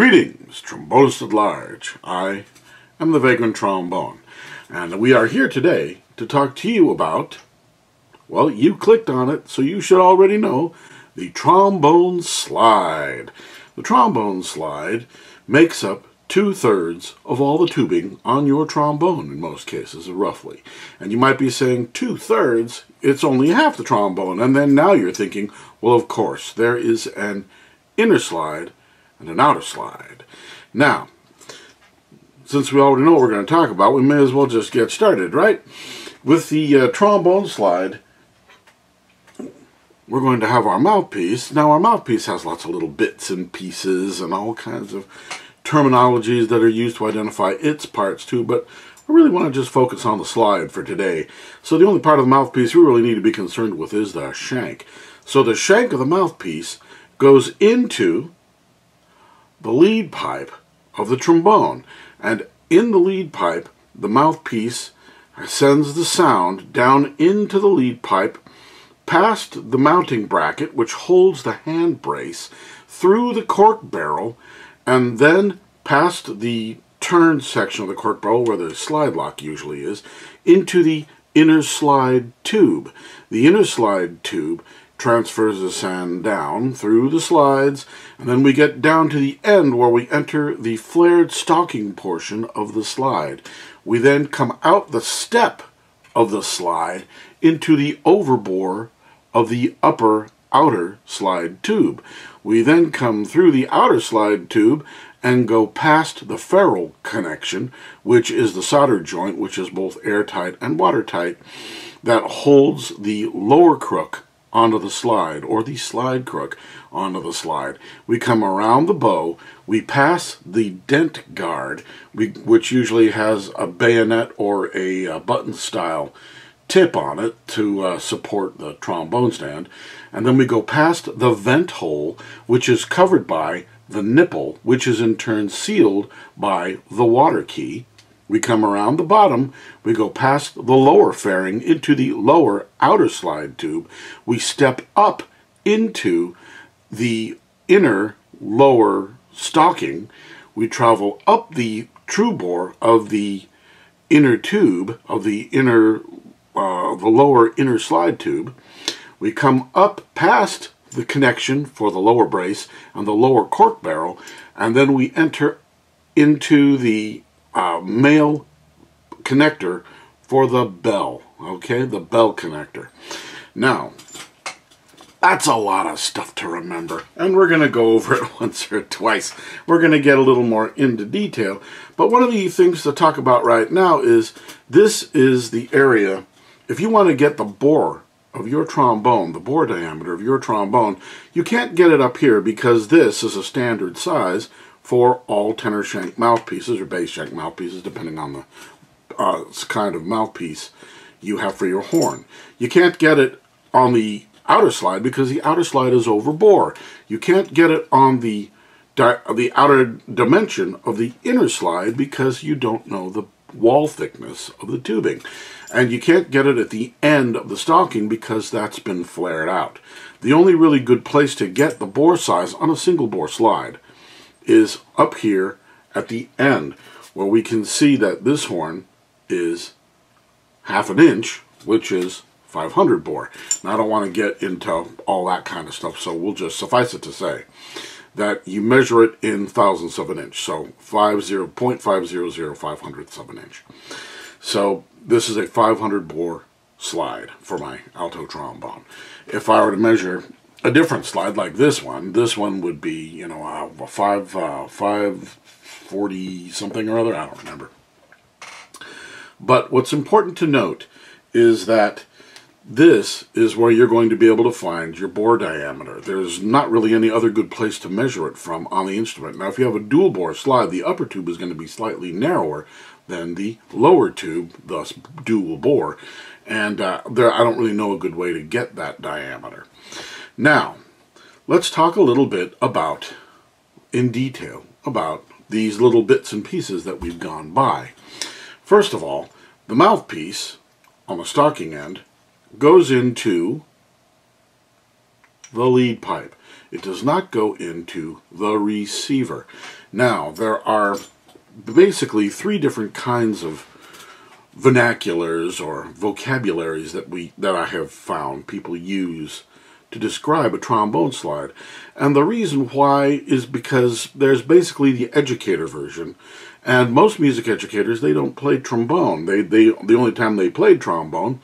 Greetings, trombonists at large. I am the Vagrant Trombone, and we are here today to talk to you about, well, you clicked on it, so you should already know, the trombone slide. The trombone slide makes up 2/3 of all the tubing on your trombone in most cases, roughly. And you might be saying, 2/3? It's only half the trombone. And then now you're thinking, well, of course, there is an inner slide and an outer slide. Now, since we already know what we're going to talk about, we may as well just get started, right? With the trombone slide, we're going to have our mouthpiece. Now, our mouthpiece has lots of little bits and pieces and all kinds of terminologies that are used to identify its parts too, but I really want to just focus on the slide for today. So the only part of the mouthpiece we really need to be concerned with is the shank. So the shank of the mouthpiece goes into the lead pipe of the trombone, and in the lead pipe the mouthpiece sends the sound down into the lead pipe past the mounting bracket which holds the hand brace, through the cork barrel, and then past the turn section of the cork barrel where the slide lock usually is, into the inner slide tube. The inner slide tube transfers the sound down through the slides, and then we get down to the end where we enter the flared stocking portion of the slide. We then come out the step of the slide into the overbore of the upper outer slide tube. We then come through the outer slide tube and go past the ferrule connection, which is the solder joint, which is both airtight and watertight, that holds the lower crook onto the slide, or the slide crook onto the slide. We come around the bow, we pass the dent guard, which usually has a bayonet or a button style tip on it to support the trombone stand, and then we go past the vent hole, which is covered by the nipple, which is in turn sealed by the water key. We come around the bottom, we go past the lower fairing into the lower outer slide tube, we step up into the inner lower stocking, we travel up the true bore of the inner tube, of the inner the lower inner slide tube. We come up past the connection for the lower brace and the lower cork barrel, and then we enter into the male connector for the bell, okay, the bell connector. Now, that's a lot of stuff to remember, and we're going to go over it once or twice. We're going to get a little more into detail, but one of the things to talk about right now is this is the area. If you want to get the bore of your trombone, the bore diameter of your trombone, you can't get it up here because this is a standard size for all tenor shank mouthpieces or bass shank mouthpieces, depending on the kind of mouthpiece you have for your horn. You can't get it on the outer slide because the outer slide is overbore. You can't get it on the outer dimension of the inner slide because you don't know the wall thickness of the tubing, and you can't get it at the end of the stocking because that's been flared out. The only really good place to get the bore size on a single bore slide is up here at the end, where we can see that this horn is 1/2 inch, which is 500 bore. Now I don't want to get into all that kind of stuff, so we'll just suffice it to say that you measure it in thousandths of an inch, so 0.500 of an inch. So this is a 500 bore slide for my alto trombone. If I were to measure a different slide like this one would be, you know, 540 something or other, I don't remember. But what's important to note is that this is where you're going to be able to find your bore diameter. There's not really any other good place to measure it from on the instrument. Now, if you have a dual bore slide, the upper tube is going to be slightly narrower than the lower tube, thus dual bore. And I don't really know a good way to get that diameter. Now, let's talk a little bit about, in detail, about these little bits and pieces that we've gone by. First of all, the mouthpiece on the stocking end goes into the lead pipe. It does not go into the receiver. Now, there are basically three different kinds of vernaculars or vocabularies that I have found people use to describe a trombone slide. And the reason why is because there's basically the educator version, and most music educators, they don't play trombone. The only time they played trombone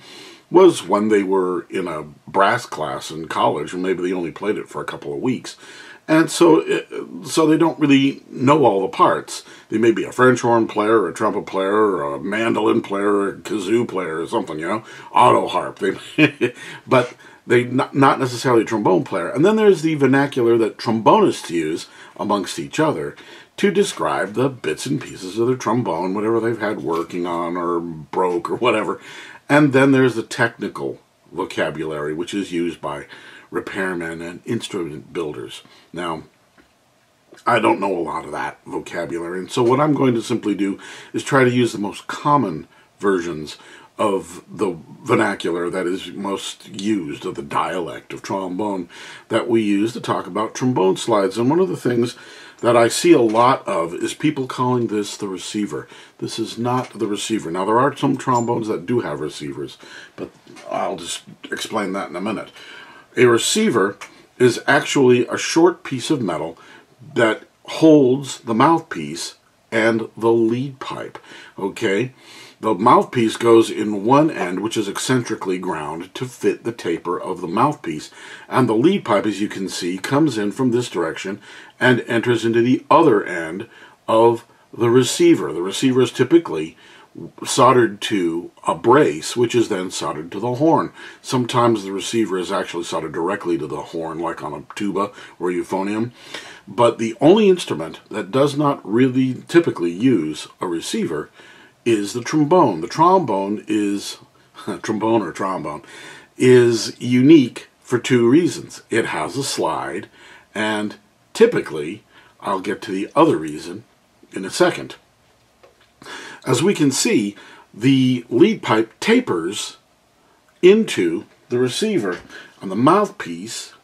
was when they were in a brass class in college, and maybe they only played it for a couple of weeks. And so they don't really know all the parts. They may be a French horn player, or a trumpet player, or a mandolin player, or a kazoo player, or something, you know, auto harp. But they're not necessarily a trombone player. And then there's the vernacular that trombonists use amongst each other to describe the bits and pieces of their trombone, whatever they've had working on or broke or whatever. And then there's the technical vocabulary, which is used by repairmen and instrument builders. Now, I don't know a lot of that vocabulary, and so what I'm going to simply do is try to use the most common versions of the vernacular that is most used, of the dialect of trombone that we use to talk about trombone slides. And one of the things that I see a lot of is people calling this the receiver. This is not the receiver. Now, there are some trombones that do have receivers, but I'll just explain that in a minute. A receiver is actually a short piece of metal that holds the mouthpiece and the lead pipe, okay? The mouthpiece goes in one end, which is eccentrically ground to fit the taper of the mouthpiece, and the lead pipe, as you can see, comes in from this direction and enters into the other end of the receiver. The receiver is typically soldered to a brace, which is then soldered to the horn. Sometimes the receiver is actually soldered directly to the horn, like on a tuba or euphonium. But the only instrument that does not really typically use a receiver is the trombone. The trombone is trombone is unique for two reasons. It has a slide, and typically, I'll get to the other reason in a second. As we can see, the lead pipe tapers into the receiver, and the mouthpiece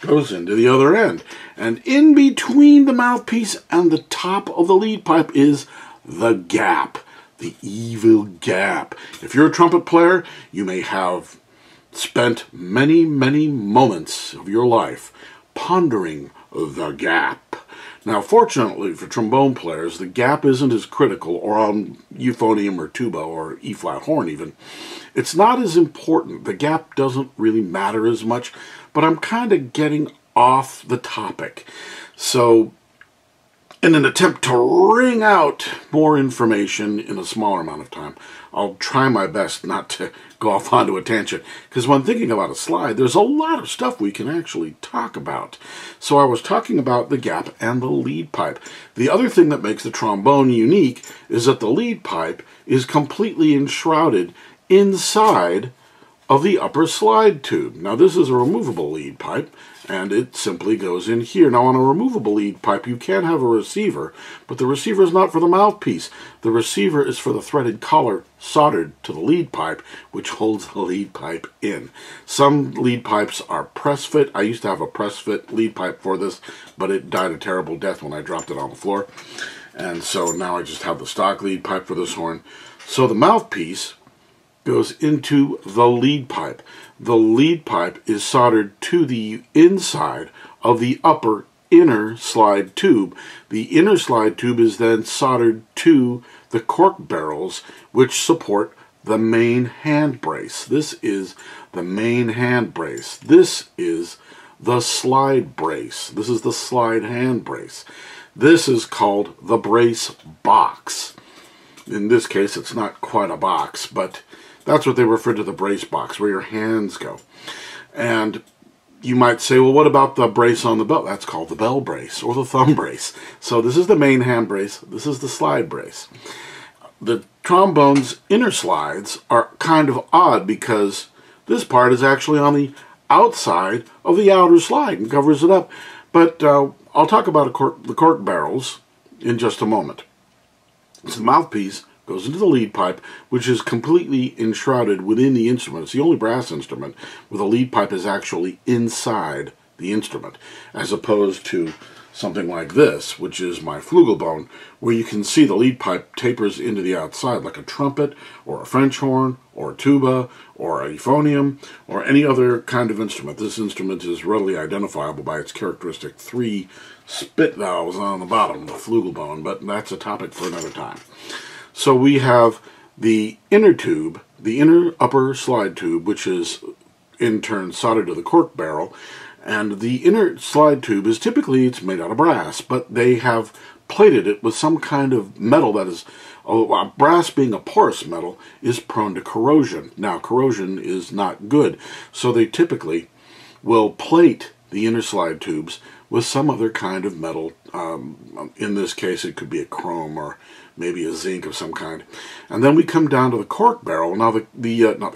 goes into the other end. And in between the mouthpiece and the top of the lead pipe is the gap. The evil gap. If you're a trumpet player, you may have spent many, many moments of your life pondering the gap. Now, fortunately for trombone players, the gap isn't as critical, or on euphonium or tuba or E-flat horn even. It's not as important. The gap doesn't really matter as much, but I'm kind of getting off the topic. So, in an attempt to wring out more information in a smaller amount of time, I'll try my best not to go off onto a tangent, because when thinking about a slide, there's a lot of stuff we can actually talk about. So I was talking about the gap and the lead pipe. The other thing that makes the trombone unique is that the lead pipe is completely enshrouded inside of the upper slide tube. Now, this is a removable lead pipe, and it simply goes in here. Now, on a removable lead pipe, you can have a receiver, but the receiver is not for the mouthpiece. The receiver is for the threaded collar soldered to the lead pipe, which holds the lead pipe in. Some lead pipes are press fit. I used to have a press fit lead pipe for this, but it died a terrible death when I dropped it on the floor. And so now I just have the stock lead pipe for this horn. So the mouthpiece goes into the lead pipe. The lead pipe is soldered to the inside of the upper inner slide tube. The inner slide tube is then soldered to the cork barrels, which support the main hand brace. This is the main hand brace. This is the slide brace. This is the slide hand brace. This is called the brace box. In this case, it's not quite a box, but that's what they refer to, the brace box, where your hands go. And you might say, well, what about the brace on the belt? That's called the bell brace or the thumb brace. So this is the main hand brace. This is the slide brace. The trombone's inner slides are kind of odd because this part is actually on the outside of the outer slide and covers it up. But I'll talk about the cork barrels in just a moment. It's the mouthpiece goes into the lead pipe, which is completely enshrouded within the instrument. It's the only brass instrument where the lead pipe is actually inside the instrument, as opposed to something like this, which is my flugel bone, where you can see the lead pipe tapers into the outside like a trumpet or a French horn or a tuba or a euphonium or any other kind of instrument. This instrument is readily identifiable by its characteristic three spit valves on the bottom, the flugel bone, but that's a topic for another time. So we have the inner tube, the inner upper slide tube, which is in turn soldered to the cork barrel, and the inner slide tube is typically, it's made out of brass, but they have plated it with some kind of metal that is, brass being a porous metal, is prone to corrosion. Now, corrosion is not good, so they typically will plate the inner slide tubes with some other kind of metal. In this case, it could be a chrome or maybe a zinc of some kind. And then we come down to the cork barrel. Now,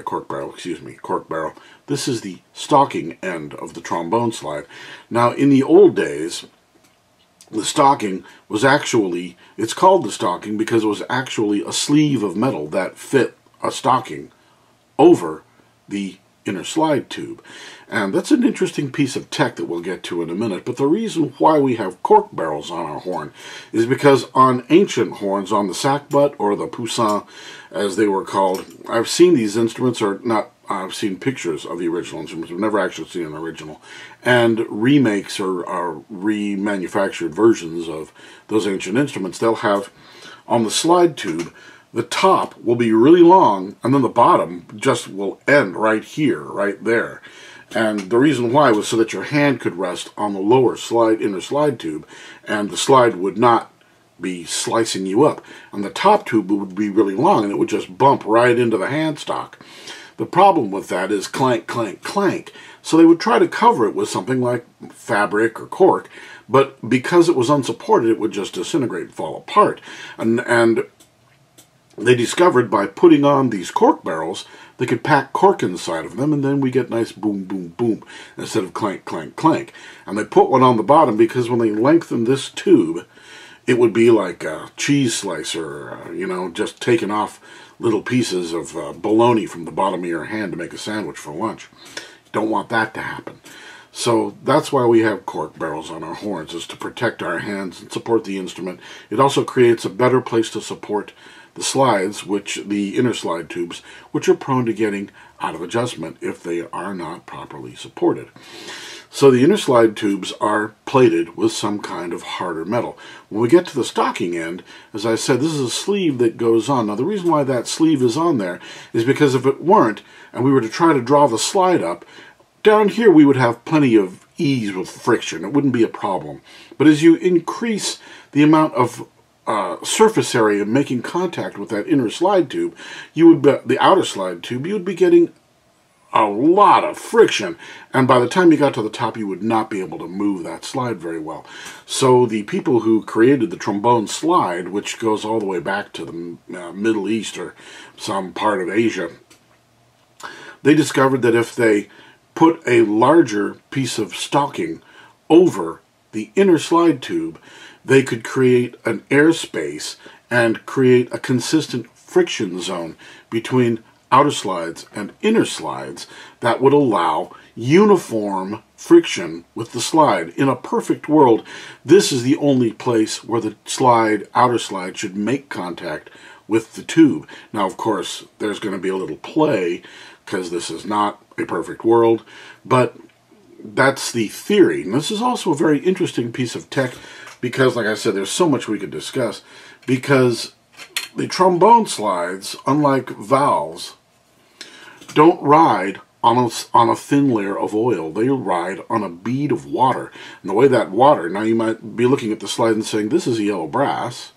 cork barrel. This is the stocking end of the trombone slide. Now, in the old days, the stocking was actually, it's called the stocking because it was actually a sleeve of metal that fit a stocking over the inner slide tube. And that's an interesting piece of tech that we'll get to in a minute, but the reason why we have cork barrels on our horn is because on ancient horns, on the sackbut or the poussin as they were called, I've seen these instruments, or not, I've seen pictures of the original instruments, I've never actually seen an original, and remakes or remanufactured versions of those ancient instruments. They'll have on the slide tube, the top will be really long, and then the bottom just will end right here, right there. And the reason why was so that your hand could rest on the lower slide, inner slide tube, and the slide would not be slicing you up. And the top tube would be really long, and it would just bump right into the handstock. The problem with that is clank, clank, clank. So they would try to cover it with something like fabric or cork, but because it was unsupported, it would just disintegrate and fall apart. And they discovered by putting on these cork barrels, they could pack cork inside of them, and then we get nice boom, boom, boom, instead of clank, clank, clank. And they put one on the bottom because when they lengthened this tube, it would be like a cheese slicer, you know, just taking off little pieces of bologna from the bottom of your hand to make a sandwich for lunch. Don't want that to happen. So that's why we have cork barrels on our horns, is to protect our hands and support the instrument. It also creates a better place to support the slides, which the inner slide tubes, which are prone to getting out of adjustment if they are not properly supported. So the inner slide tubes are plated with some kind of harder metal. When we get to the stocking end, as I said, this is a sleeve that goes on. Now the reason why that sleeve is on there is because if it weren't, and we were to try to draw the slide up, down here we would have plenty of ease with friction. It wouldn't be a problem. But as you increase the amount of surface area making contact with that inner slide tube, you would be, the outer slide tube, you would be getting a lot of friction, and by the time you got to the top, you would not be able to move that slide very well. So the people who created the trombone slide, which goes all the way back to the Middle East or some part of Asia, they discovered that if they put a larger piece of stocking over the inner slide tube, they could create an airspace and create a consistent friction zone between outer slides and inner slides that would allow uniform friction with the slide. In a perfect world, this is the only place where the slide, outer slide, should make contact with the tube. Now, of course, there's going to be a little play because this is not a perfect world, but that's the theory. And this is also a very interesting piece of tech because, like I said, there's so much we could discuss, because the trombone slides, unlike valves, don't ride on a thin layer of oil. They ride on a bead of water. And the way that water, now you might be looking at the slide and saying, this is yellow brass,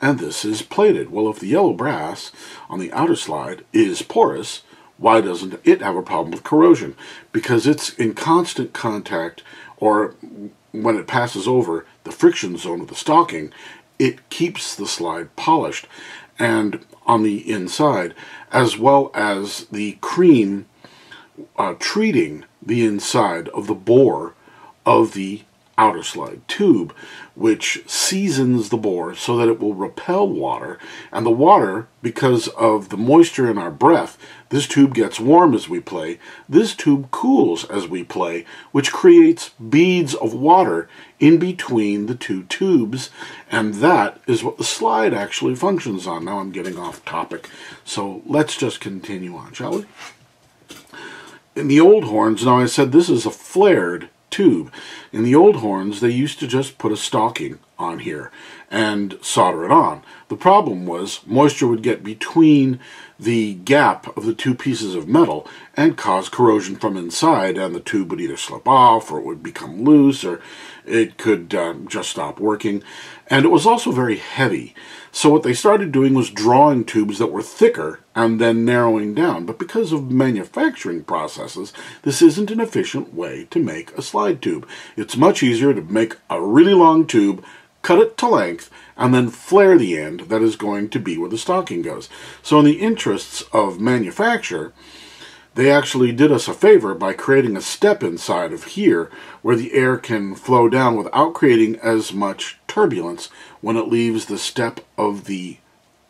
and this is plated. Well, if the yellow brass on the outer slide is porous, why doesn't it have a problem with corrosion? Because it's in constant contact, or when it passes over the friction zone of the stocking, it keeps the slide polished and on the inside, as well as the cream treating the inside of the bore of the outer slide tube, which seasons the bore so that it will repel water, and the water, because of the moisture in our breath, this tube gets warm as we play, this tube cools as we play, which creates beads of water in between the two tubes, and that is what the slide actually functions on. Now I'm getting off topic, so let's just continue on, shall we? In the old horns, now I said this is a flared tube. In the old horns, they used to just put a stocking on here and solder it on. The problem was moisture would get between the gap of the two pieces of metal and cause corrosion from inside, and the tube would either slip off or it would become loose or it could just stop working. And it was also very heavy. So what they started doing was drawing tubes that were thicker and then narrowing down. But because of manufacturing processes, this isn't an efficient way to make a slide tube. It's much easier to make a really long tube, cut it to length, and then flare the end that is going to be where the stocking goes. So in the interests of manufacture, they actually did us a favor by creating a step inside of here where the air can flow down without creating as much turbulence when it leaves the step of the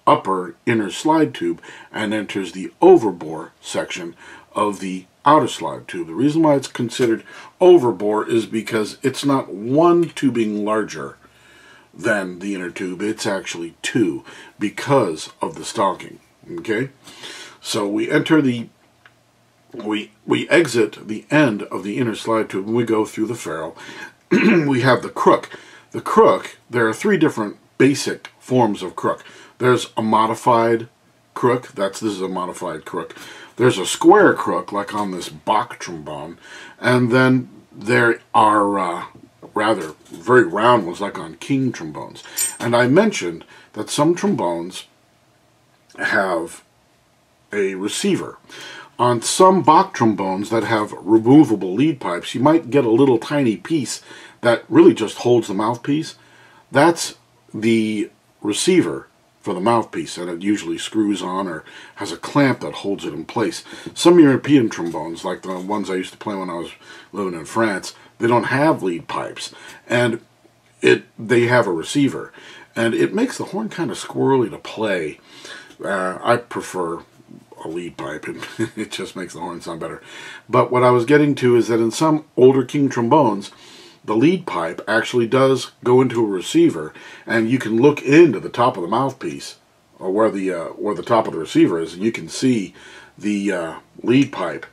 upper inner slide tube and enters the overbore section of the outer slide tube. The reason why it's considered overbore is because it's not one tubing larger than the inner tube, it's actually two because of the stocking. Okay, so we exit the end of the inner slide tube and we go through the ferrule. We have the crook. The crook, there are three different basic forms of crook. There's a modified crook, this is a modified crook. There's a square crook, like on this Bach trombone, and then there are rather very round ones, like on King trombones. And I mentioned that some trombones have a receiver. On some Bach trombones that have removable lead pipes, you might get a little tiny piece that really just holds the mouthpiece. That's the receiver for the mouthpiece, and it usually screws on or has a clamp that holds it in place. Some European trombones, like the ones I used to play when I was living in France, they don't have lead pipes, and they have a receiver, and it makes the horn kind of squirrely to play. I prefer a lead pipe, and it just makes the horn sound better. But what I was getting to is that in some older King trombones, the lead pipe actually does go into a receiver, and you can look into the top of the mouthpiece, or where the top of the receiver is, and you can see the lead pipe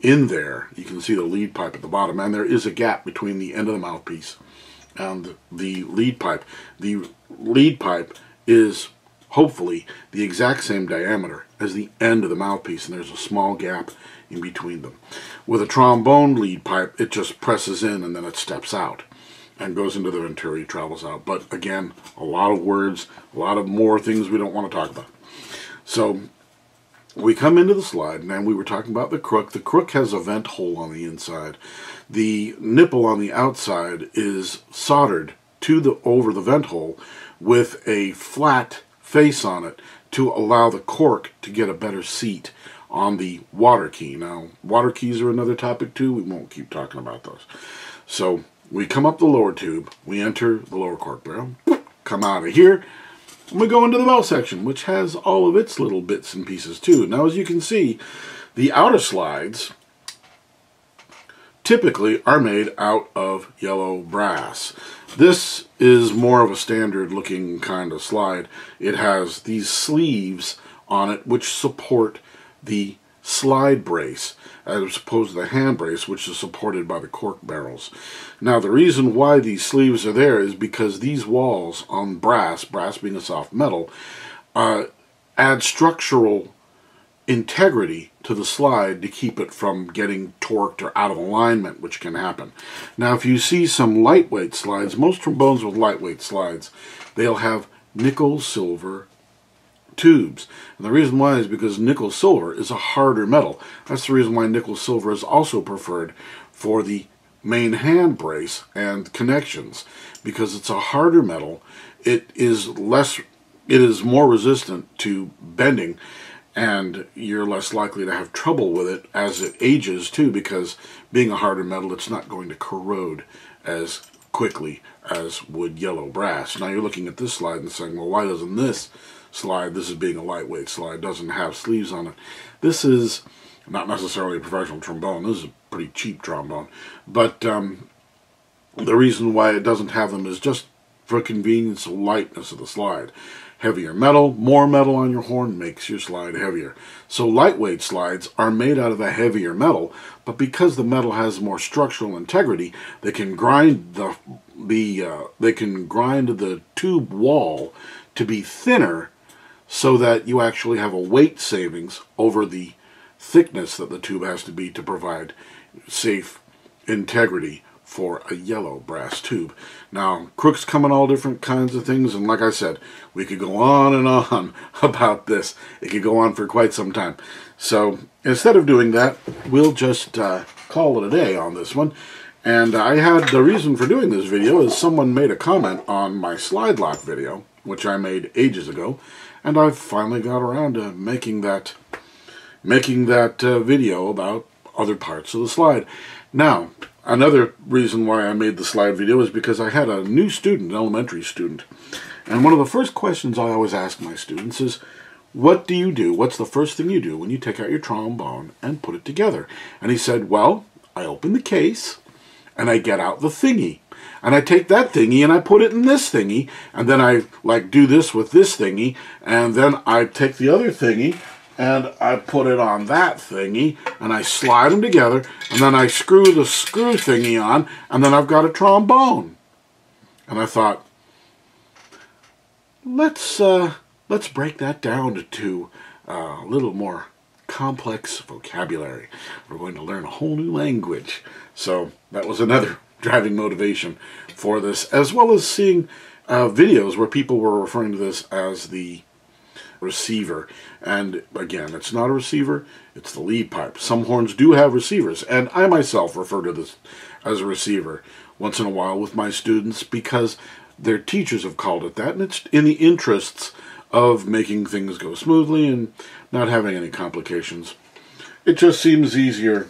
in there. You can see the lead pipe at the bottom, and there is a gap between the end of the mouthpiece and the lead pipe. The lead pipe is hopefully the exact same diameter as the end of the mouthpiece, and there's a small gap in between them. With a trombone lead pipe, it just presses in and then it steps out and goes into the venturi, travels out. But again, a lot of words, a lot of more things we don't want to talk about. So we come into the slide, and we were talking about the crook. The crook has a vent hole on the inside. The nipple on the outside is soldered to over the vent hole with a flat face on it to allow the cork to get a better seat on the water key. Now, water keys are another topic too. We won't keep talking about those. So we come up the lower tube, we enter the lower cork barrel, come out of here, and we go into the bell section, which has all of its little bits and pieces too. Now, as you can see, the outer slides typically are made out of yellow brass. This is more of a standard looking kind of slide. It has these sleeves on it which support the slide brace as opposed to the hand brace, which is supported by the cork barrels. Now, the reason why these sleeves are there is because these walls on brass being a soft metal, add structural integrity to the slide to keep it from getting torqued or out of alignment, which can happen. Now, if you see some lightweight slides, most trombones with lightweight slides, they'll have nickel silver tubes. And the reason why is because nickel silver is a harder metal. That's the reason why nickel silver is also preferred for the main hand brace and connections, because it's a harder metal. It is more resistant to bending, and you're less likely to have trouble with it as it ages too, because being a harder metal, it's not going to corrode as quickly as would yellow brass. Now you're looking at this slide and saying, well, why doesn't this slide, this is being a lightweight slide, doesn't have sleeves on it. This is not necessarily a professional trombone, this is a pretty cheap trombone, but the reason why it doesn't have them is just for convenience and lightness of the slide. Heavier metal, more metal on your horn makes your slide heavier. So lightweight slides are made out of a heavier metal, but because the metal has more structural integrity, they can grind the tube wall to be thinner, so that you actually have a weight savings over the thickness that the tube has to be to provide safe integrity for a yellow brass tube. Now, crooks come in all different kinds of things, and like I said, we could go on and on about this. It could go on for quite some time. So instead of doing that, we'll just call it a day on this one. And I had the reason for doing this video is someone made a comment on my slide lock video, which I made ages ago, and I've finally got around to making that video about other parts of the slide. Now, another reason why I made the slide video is because I had a new student, an elementary student, and one of the first questions I always ask my students is, what do you do? What's the first thing you do when you take out your trombone and put it together? And he said, well, I open the case and I get out the thingy, and I take that thingy and I put it in this thingy, and then I like do this with this thingy, and then I take the other thingy and I put it on that thingy, and I slide them together, and then I screw the screw thingy on, and then I've got a trombone. And I thought, let's break that down to a little more complex vocabulary. We're going to learn a whole new language. So that was another driving motivation for this, as well as seeing videos where people were referring to this as the receiver. And again, it's not a receiver, it's the lead pipe. Some horns do have receivers, and I myself refer to this as a receiver once in a while with my students because their teachers have called it that, and it's in the interests of making things go smoothly and not having any complications. It just seems easier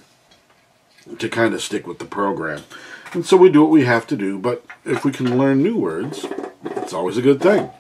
to kind of stick with the program, and so we do what we have to do, but if we can learn new words, it's always a good thing.